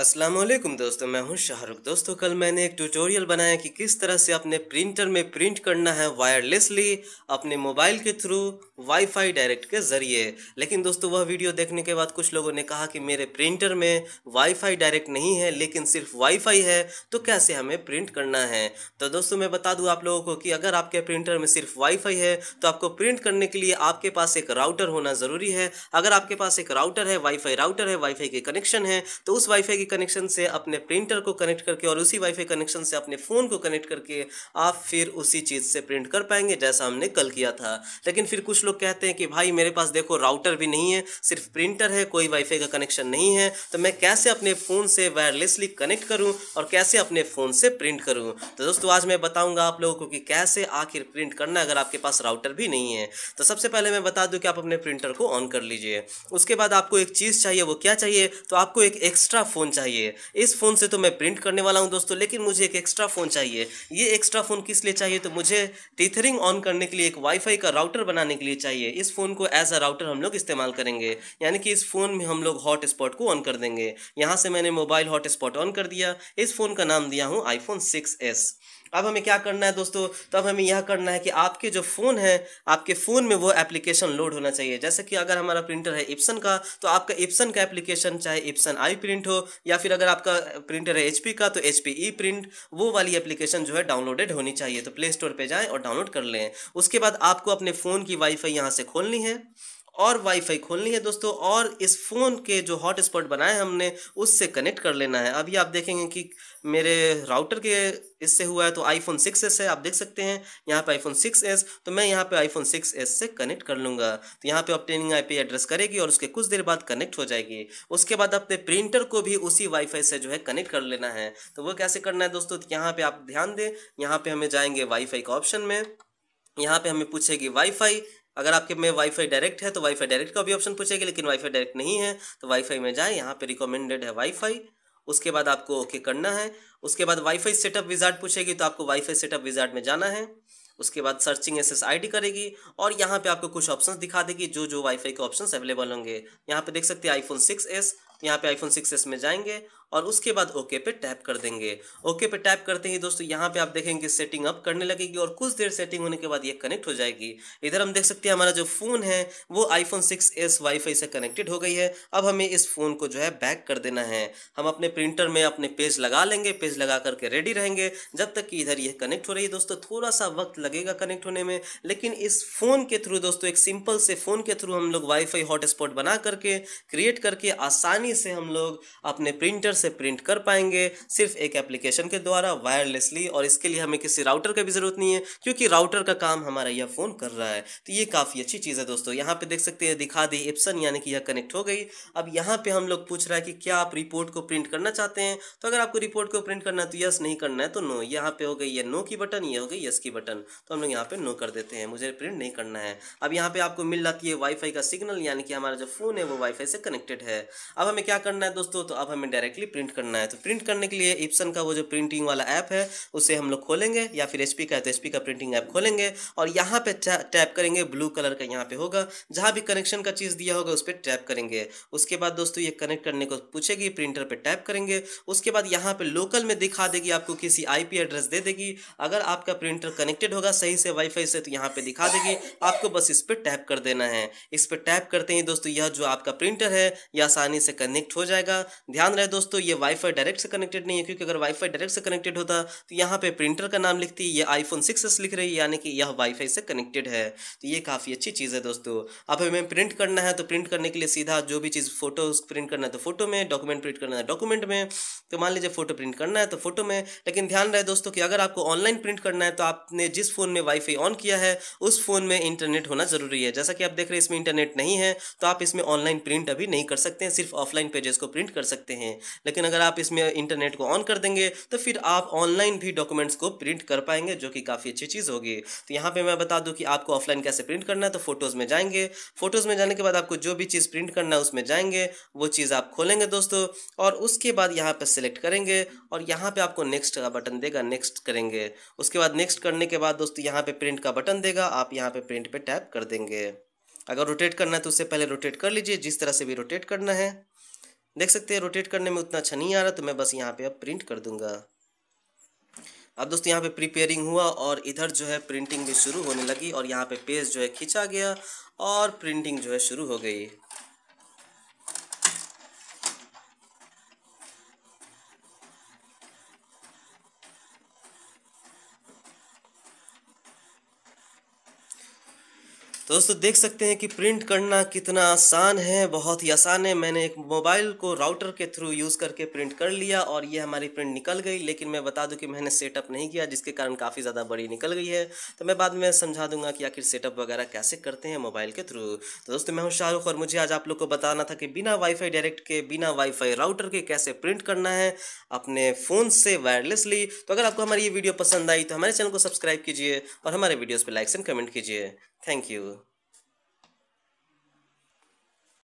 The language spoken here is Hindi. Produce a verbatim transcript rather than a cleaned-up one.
अस्सलामुअलैकुम दोस्तों, मैं हूं शाहरुख। दोस्तों, कल मैंने एक ट्यूटोरियल बनाया कि किस तरह से अपने प्रिंटर में प्रिंट करना है वायरलेसली अपने मोबाइल के थ्रू वाईफाई डायरेक्ट के ज़रिए। लेकिन दोस्तों, वह वीडियो देखने के बाद कुछ लोगों ने कहा कि मेरे प्रिंटर में वाईफाई डायरेक्ट नहीं है लेकिन सिर्फ वाईफाई है, तो कैसे हमें प्रिंट करना है। तो दोस्तों, मैं बता दूँ आप लोगों को कि अगर आपके प्रिंटर में सिर्फ वाईफाई है तो आपको प्रिंट करने के लिए आपके पास एक राउटर होना ज़रूरी है। अगर आपके पास एक राउटर है, वाईफाई राउटर है, वाईफाई के कनेक्शन है, तो उस वाईफाई कनेक्शन से अपने प्रिंटर को कनेक्ट करके और उसी वाईफाई कनेक्शन से अपने फोन को कनेक्ट करके आप फिर उसी चीज से प्रिंट कर पाएंगे, जैसा हमने कल किया था। लेकिन फिर कुछ लोग कहते हैं कि भाई मेरे पास देखो राउटर भी नहीं है, सिर्फ प्रिंटर है, कोई वाईफाई का कनेक्शन नहीं है, तो मैं कैसे अपने फोन से वायरलेसली कनेक्ट करूं और कैसे अपने फोन से प्रिंट करूं। तो दोस्तों, आज मैं बताऊंगा आप लोगों को कि कैसे आखिर प्रिंट करना अगर आपके पास राउटर भी नहीं है। तो सबसे पहले मैं बता दूं कि आप अपने प्रिंटर को ऑन कर लीजिए। उसके बाद आपको एक चीज चाहिए, वो क्या चाहिए, तो आपको एक एक्स्ट्रा फोन चाहिए। इस फोन से तो मैं प्रिंट करने वाला हूं दोस्तों, लेकिन मुझे एक एक्स्ट्रा फोन चाहिए। ये एक्स्ट्रा फोन किस लिए चाहिए, तो मुझे टीथरिंग ऑन करने के लिए एक वाईफाई का राउटर बनाने के लिए चाहिए। इस फोन को एज अ राउटर हम लोग इस्तेमाल करेंगे, यानी कि इस फोन में हम लोग हॉटस्पॉट को ऑन कर देंगे। यहां से मैंने मोबाइल हॉटस्पॉट ऑन कर दिया। इस फोन का नाम दिया हूं आईफोन सिक्स एस। अब हमें क्या करना है दोस्तों, तो अब हमें यह करना है कि आपके जो फ़ोन है, आपके फ़ोन में वो एप्लीकेशन लोड होना चाहिए। जैसे कि अगर हमारा प्रिंटर है एप्सन का, तो आपका एप्सन का एप्लीकेशन, चाहे एप्सन आई प्रिंट हो, या फिर अगर आपका प्रिंटर है एचपी का तो एचपी ई प्रिंट, वो वाली एप्लीकेशन जो है डाउनलोडेड होनी चाहिए। तो प्ले स्टोर पर जाएँ और डाउनलोड कर लें। उसके बाद आपको अपने फ़ोन की वाईफाई यहाँ से खोलनी है और वाईफाई खोलनी है दोस्तों, और इस फ़ोन के जो हॉटस्पॉट बनाए हमने उससे कनेक्ट कर लेना है। अभी आप देखेंगे कि मेरे राउटर के इससे हुआ है, तो आईफोन सिक्स एस है, आप देख सकते हैं यहाँ पे आईफोन सिक्स एस। तो मैं यहाँ पे आईफोन सिक्स एस से कनेक्ट कर लूँगा। तो यहाँ पे ऑब्टेनिंग आईपी एड्रेस करेगी और उसके कुछ देर बाद कनेक्ट हो जाएगी। उसके बाद अपने प्रिंटर को भी उसी वाईफाई से जो है कनेक्ट कर लेना है। तो वो कैसे करना है दोस्तों, यहाँ पर आप ध्यान दें। यहाँ पर हमें जाएंगे वाईफाई का ऑप्शन में, यहाँ पर हमें पूछेगी वाईफाई। अगर आपके में वाईफाई डायरेक्ट है तो वाईफाई डायरेक्ट का भी ऑप्शन पूछेगी, लेकिन वाईफाई डायरेक्ट नहीं है तो वाईफाई में जाए। यहाँ पे रिकमेंडेड है वाईफाई। उसके बाद आपको ओके करना है। उसके बाद वाईफाई सेटअप विजार्ड पूछेगी, तो आपको वाईफाई सेटअप विजार्ड में जाना है। उसके बाद searching S S I D करेगी और यहाँ पे आपको कुछ ऑप्शंस दिखा देगी, जो जो वाईफाई के ऑप्शंस अवेलेबल होंगे। यहाँ पे देख सकते हैं आईफोन सिक्स एस, यहाँ पे आईफोन सिक्स एस में जाएंगे और उसके बाद ओके पे टैप कर देंगे। ओके पे टैप करते ही दोस्तों यहाँ पे आप देखेंगे कि सेटिंग अप करने लगेगी और कुछ देर सेटिंग होने के बाद ये कनेक्ट हो जाएगी। इधर हम देख सकते हैं हमारा जो फ़ोन है वो आईफोन सिक्स एस वाईफाई से कनेक्टेड हो गई है। अब हमें इस फ़ोन को जो है बैक कर देना है। हम अपने प्रिंटर में अपने पेज लगा लेंगे, पेज लगा करके रेडी रहेंगे जब तक कि इधर ये कनेक्ट हो रही है। दोस्तों, थोड़ा सा वक्त लगेगा कनेक्ट होने में, लेकिन इस फ़ोन के थ्रू दोस्तों, एक सिंपल से फ़ोन के थ्रू हम लोग वाईफाई हॉटस्पॉट बना करके, क्रिएट करके आसानी से हम लोग अपने प्रिंटर से प्रिंट कर पाएंगे सिर्फ एक एप्लीकेशन के द्वारा वायरलेसली। और इसके लिए हमें किसी राउटर की भी जरूरत नहीं है, क्योंकि राउटर का काम हमारा यह फोन कर रहा है। तो ये काफी अच्छी चीज है दोस्तों। यहाँ पे देख सकते हैं दिखा दी एप्सन, यानी कि यह कनेक्ट हो गई। अब यहाँ पे हम लोग पूछ रहा है कि क्या आप रिपोर्ट को प्रिंट करना चाहते हैं। तो अगर आपको रिपोर्ट को प्रिंट करना है तो यस, नहीं करना है तो नो। यहाँ पे हो गई ये नो की बटन, ये हो गई यस की बटन। तो हम लोग यहाँ पे नो कर देते हैं, मुझे प्रिंट नहीं करना है। अब यहाँ पे आपको मिल जाती है वाईफाई का सिग्नल, यानी कि हमारा जो फोन है वो वाईफाई से कनेक्टेड है। अब हमें क्या करना है दोस्तों, तो अब हमें डायरेक्टली प्रिंट करना है। तो प्रिंट करने के लिए एप्सन का वो जो प्रिंटिंग वाला ऐप है उसे हम लोग खोलेंगे, या फिर एचपी का है तो एचपी का प्रिंटिंग ऐप खोलेंगे और यहाँ पे टैप करेंगे। ब्लू कलर का यहाँ पे होगा, जहाँ भी कनेक्शन का चीज़ दिया होगा उस पर टैप करेंगे। उसके बाद दोस्तों ये कनेक्ट करने को पूछेगी, प्रिंटर पे टैप करेंगे। उसके बाद यहाँ पे लोकल में दिखा देगी, आपको किसी आईपी एड्रेस दे देगी। अगर आपका प्रिंटर कनेक्टेड होगा सही से वाईफाई से तो यहाँ पे दिखा देगी, आपको बस इस पर टैप कर देना है। इस पर टैप करते ही दोस्तों यह जो आपका प्रिंटर है यह आसानी से कनेक्ट हो जाएगा। ध्यान रहे दोस्तों, तो ये वाईफाई डायरेक्ट से कनेक्टेड नहीं है, क्योंकि अगर वाईफाई डायरेक्ट से कनेक्टेड होता तो यहाँ पे प्रिंटर का नाम लिखती, ये आईफोन सिक्स एस लिख रही है, यानी कि यह वाईफाई से कनेक्टेड है। तो ये काफ़ी अच्छी चीज़ है दोस्तों। अब हमें प्रिंट करना है तो प्रिंट करने के लिए सीधा जो भी चीज़, फोटो प्रिंट करना है तो फोटो में, डॉक्यूमेंट प्रिंट करना है डॉक्यूमेंट में। तो मान लीजिए फोटो प्रिंट करना है तो फोटो में। लेकिन ध्यान रहे दोस्तों कि अगर आपको ऑनलाइन प्रिंट करना है तो आपने जिस फ़ोन में वाईफाई ऑन किया है उस फ़ोन में इंटरनेट होना ज़रूरी है। जैसा कि आप देख रहे हैं इसमें इंटरनेट नहीं है, तो आप इसमें ऑनलाइन प्रिंट अभी नहीं कर सकते हैं, सिर्फ ऑफलाइन पेजेस को प्रिंट कर सकते हैं। लेकिन अगर आप इसमें इंटरनेट को ऑन कर देंगे तो फिर आप ऑनलाइन भी डॉक्यूमेंट्स को प्रिंट कर पाएंगे, जो कि काफ़ी अच्छी चीज़ होगी। तो यहाँ पे मैं बता दूं कि आपको ऑफलाइन कैसे प्रिंट करना है। तो फोटोज़ में जाएंगे, फोटोज़ में जाने के बाद आपको जो भी चीज़ प्रिंट करना है उसमें जाएंगे, वो चीज़ आप खोलेंगे दोस्तों, और उसके बाद यहाँ पर सिलेक्ट करेंगे और यहाँ पर आपको नेक्स्ट का बटन देगा, नेक्स्ट करेंगे। उसके बाद नेक्स्ट करने के बाद दोस्तों यहाँ पर प्रिंट का बटन देगा, आप यहाँ पर प्रिंट पर टैप कर देंगे। अगर रोटेट करना है तो उससे पहले रोटेट कर लीजिए, जिस तरह से भी रोटेट करना है। देख सकते हैं रोटेट करने में उतना अच्छा नहीं आ रहा, तो मैं बस यहाँ पे अब प्रिंट कर दूंगा। अब दोस्तों यहाँ पे प्रिपेयरिंग हुआ और इधर जो है प्रिंटिंग भी शुरू होने लगी और यहाँ पे पेज जो है खींचा गया और प्रिंटिंग जो है शुरू हो गई। तो दोस्तों देख सकते हैं कि प्रिंट करना कितना आसान है, बहुत ही आसान है। मैंने एक मोबाइल को राउटर के थ्रू यूज़ करके प्रिंट कर लिया और ये हमारी प्रिंट निकल गई, लेकिन मैं बता दूं कि मैंने सेटअप नहीं किया जिसके कारण काफ़ी ज़्यादा बड़ी निकल गई है। तो मैं बाद में समझा दूंगा कि आखिर सेटअप वगैरह कैसे करते हैं मोबाइल के थ्रू। तो दोस्तों मैं हूँ शाहरुख और मुझे आज आप लोग को बताना था कि बिना वाईफाई डायरेक्ट के, बिना वाईफाई राउटर के कैसे प्रिंट करना है अपने फ़ोन से वायरलेसली। तो अगर आपको हमारी ये वीडियो पसंद आई तो हमारे चैनल को सब्सक्राइब कीजिए और हमारे वीडियोज़ पर लाइक्स एंड कमेंट कीजिए। Thank you.